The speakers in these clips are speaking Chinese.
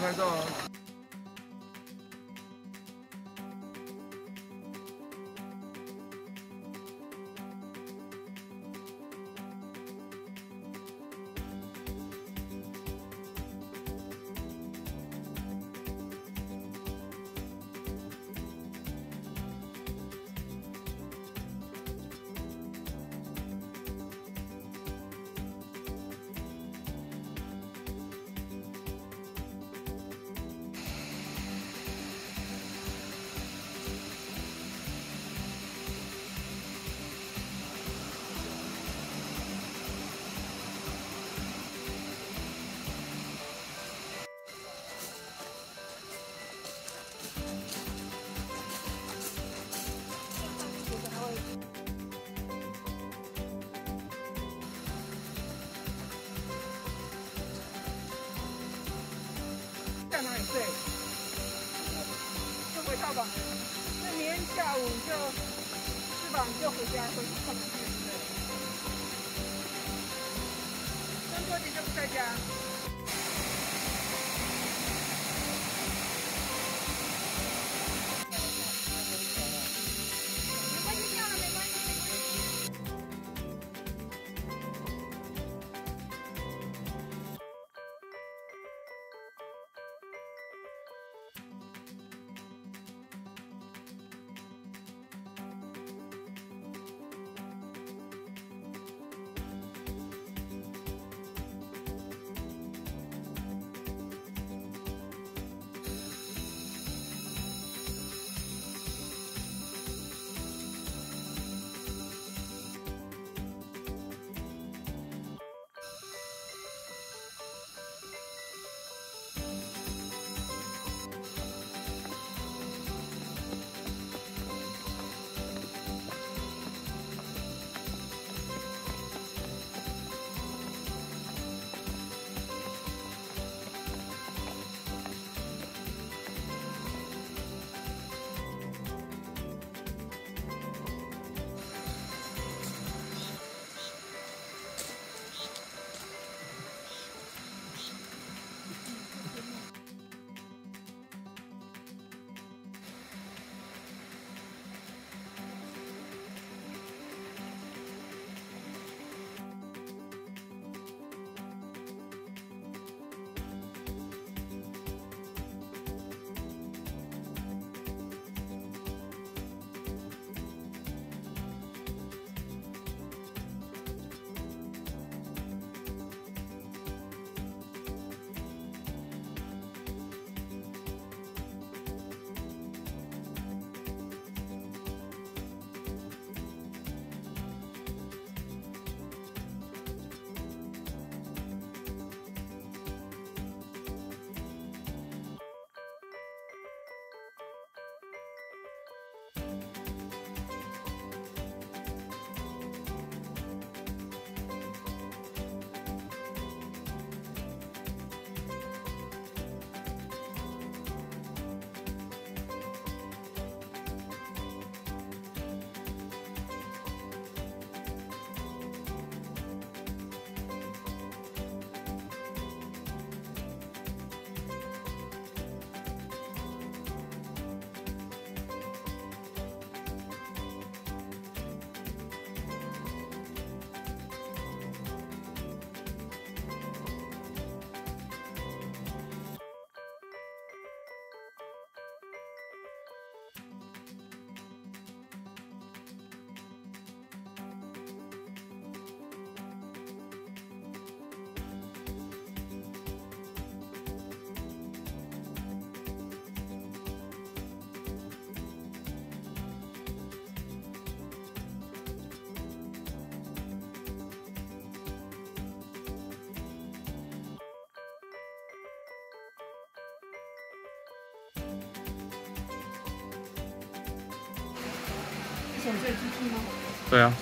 来拍照啊！在哪里睡？就回到吧。那明天下午就吃饱就回家，回去上班去。中秋节就不在家。 对啊。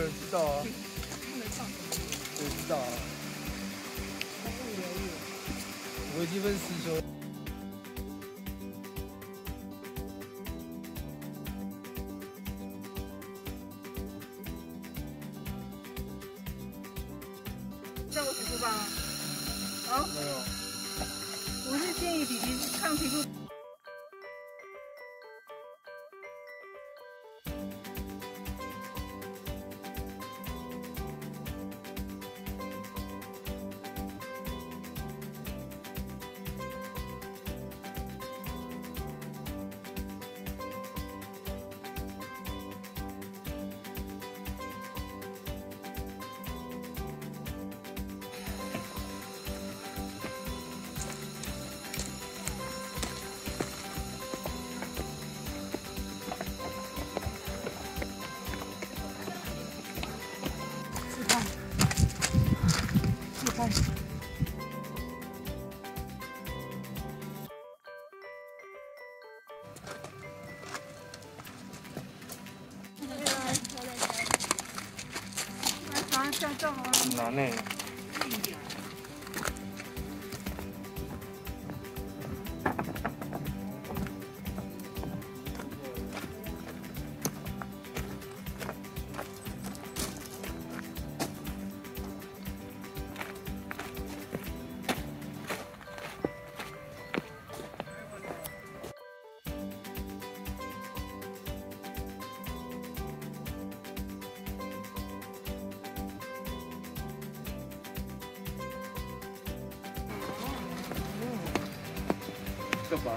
我知道啊。他没放。我知道啊。他不留意。我已经分师兄。 在我皮肤吧？啊？没有。我是建议弟弟看皮肤。很难呢。干嘛？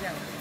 这样。